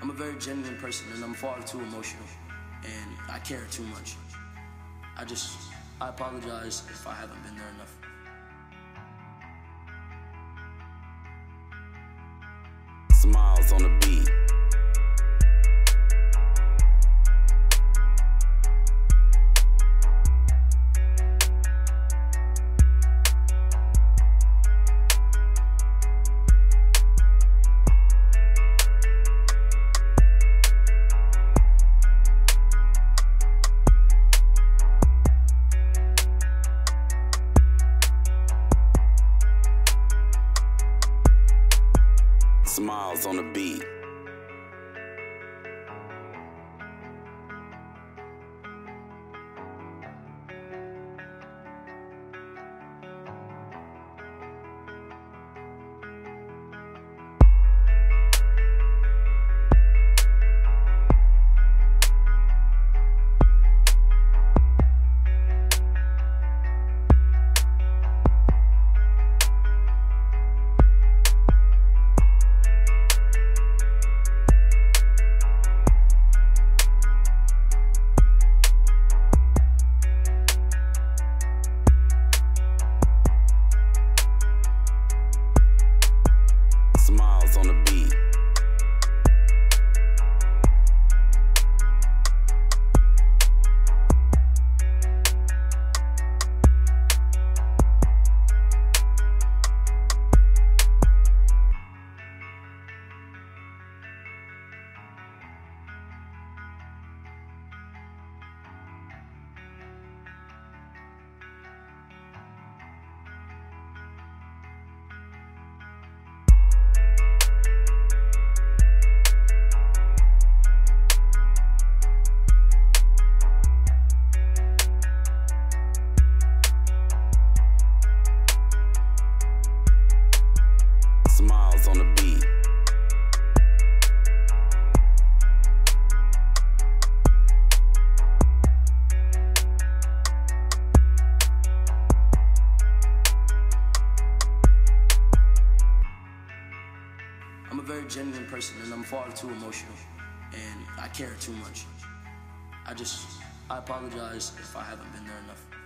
I'm a very genuine person, and I'm far too emotional, and I care too much. I apologize if I haven't been there enough. Smiles on the beat. Smiles on the beat. Smiles on the beat. I'm a very genuine person, and I'm far too emotional, and I care too much. I apologize if I haven't been there enough.